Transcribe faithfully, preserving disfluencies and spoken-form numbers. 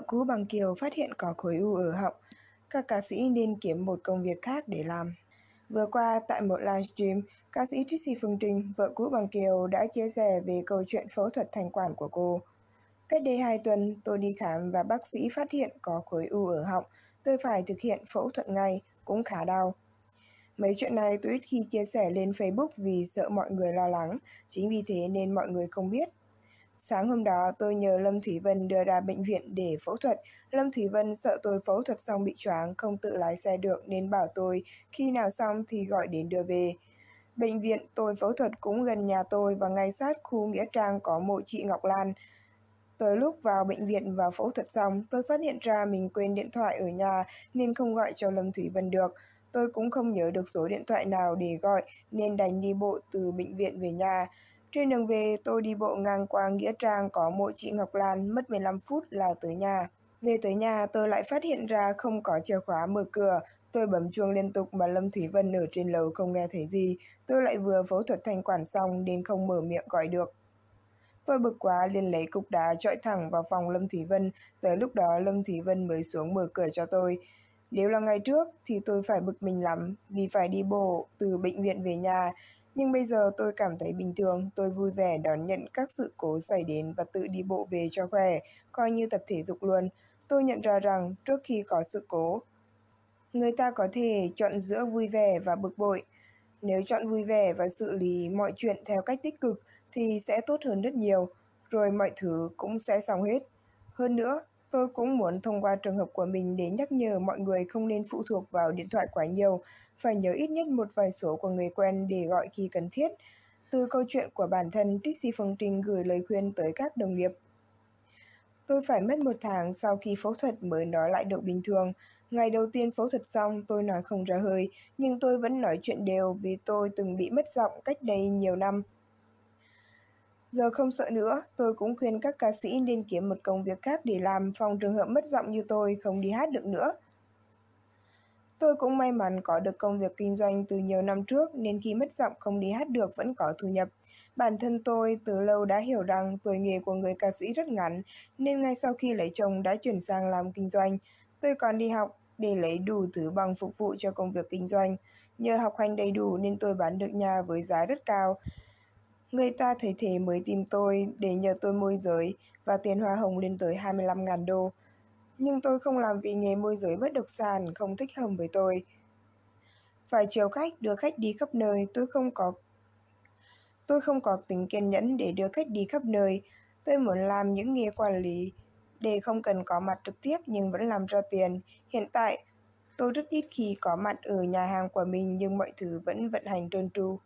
Vợ cũ Bằng Kiều phát hiện có khối u ở họng, các ca sĩ nên kiếm một công việc khác để làm. Vừa qua, tại một livestream, ca sĩ Trizzie Phương Trinh, vợ cũ Bằng Kiều đã chia sẻ về câu chuyện phẫu thuật thành quản của cô. Cách đây hai tuần, tôi đi khám và bác sĩ phát hiện có khối u ở họng, tôi phải thực hiện phẫu thuật ngay, cũng khá đau. Mấy chuyện này tôi ít khi chia sẻ lên Facebook vì sợ mọi người lo lắng, chính vì thế nên mọi người không biết. Sáng hôm đó, tôi nhờ Lâm Thúy Vân đưa ra bệnh viện để phẫu thuật. Lâm Thúy Vân sợ tôi phẫu thuật xong bị choáng, không tự lái xe được nên bảo tôi khi nào xong thì gọi đến đưa về. Bệnh viện tôi phẫu thuật cũng gần nhà tôi và ngay sát khu Nghĩa Trang có mộ chị Ngọc Lan. Tới lúc vào bệnh viện và phẫu thuật xong, tôi phát hiện ra mình quên điện thoại ở nhà nên không gọi cho Lâm Thúy Vân được. Tôi cũng không nhớ được số điện thoại nào để gọi nên đành đi bộ từ bệnh viện về nhà. Trên đường về, tôi đi bộ ngang qua Nghĩa Trang có mộ chị Ngọc Lan, mất mười lăm phút là tới nhà. Về tới nhà, tôi lại phát hiện ra không có chìa khóa mở cửa. Tôi bấm chuông liên tục mà Lâm Thúy Vân ở trên lầu không nghe thấy gì. Tôi lại vừa phẫu thuật thanh quản xong nên không mở miệng gọi được. Tôi bực quá liền lấy cục đá chọi thẳng vào phòng Lâm Thúy Vân. Tới lúc đó Lâm Thúy Vân mới xuống mở cửa cho tôi. Nếu là ngày trước thì tôi phải bực mình lắm vì phải đi bộ từ bệnh viện về nhà. Nhưng bây giờ tôi cảm thấy bình thường, tôi vui vẻ đón nhận các sự cố xảy đến và tự đi bộ về cho khỏe, coi như tập thể dục luôn. Tôi nhận ra rằng trước khi có sự cố, người ta có thể chọn giữa vui vẻ và bực bội. Nếu chọn vui vẻ và xử lý mọi chuyện theo cách tích cực thì sẽ tốt hơn rất nhiều, rồi mọi thứ cũng sẽ xong hết. Hơn nữa, tôi cũng muốn thông qua trường hợp của mình để nhắc nhở mọi người không nên phụ thuộc vào điện thoại quá nhiều, phải nhớ ít nhất một vài số của người quen để gọi khi cần thiết. Từ câu chuyện của bản thân, Trizzie Phương Trinh gửi lời khuyên tới các đồng nghiệp. Tôi phải mất một tháng sau khi phẫu thuật mới nói lại được bình thường. Ngày đầu tiên phẫu thuật xong, tôi nói không ra hơi, nhưng tôi vẫn nói chuyện đều vì tôi từng bị mất giọng cách đây nhiều năm. Giờ không sợ nữa, tôi cũng khuyên các ca sĩ nên kiếm một công việc khác để làm, phòng trường hợp mất giọng như tôi không đi hát được nữa. Tôi cũng may mắn có được công việc kinh doanh từ nhiều năm trước nên khi mất giọng không đi hát được vẫn có thu nhập. Bản thân tôi từ lâu đã hiểu rằng tuổi nghề của người ca sĩ rất ngắn nên ngay sau khi lấy chồng đã chuyển sang làm kinh doanh. Tôi còn đi học để lấy đủ thứ bằng phục vụ cho công việc kinh doanh. Nhờ học hành đầy đủ nên tôi bán được nhà với giá rất cao. Người ta thấy thế mới tìm tôi để nhờ tôi môi giới và tiền hoa hồng lên tới hai mươi lăm nghìn đô. Nhưng tôi không làm vì nghề môi giới bất động sản không thích hợp với tôi. Phải chiều khách, đưa khách đi khắp nơi, tôi không có tôi không có tính kiên nhẫn để đưa khách đi khắp nơi. Tôi muốn làm những nghề quản lý để không cần có mặt trực tiếp nhưng vẫn làm ra tiền. Hiện tại, tôi rất ít khi có mặt ở nhà hàng của mình nhưng mọi thứ vẫn vận hành trơn tru.